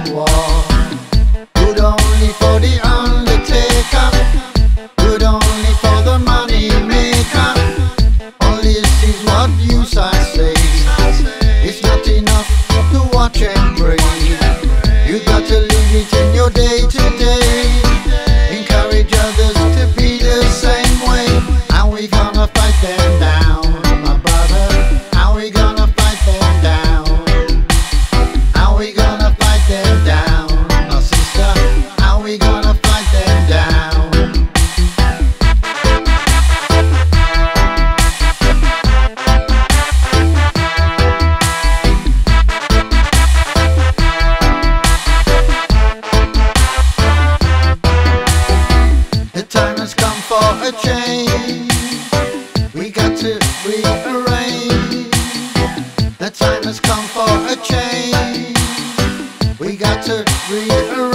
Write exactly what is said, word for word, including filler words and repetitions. sidewalk. Good only for the undertaker, good only for the money maker. All this is what use I say. It's not enough to watch and pray. You gotta live it in your day to day. Encourage others to be the same way. How we gonna fight them down, my brother? How we gonna fight them down? How we gonna fight them down, my sister? How we gonna fight them down? A change, we got to rearrange. The time has come for a change. We got to rearrange.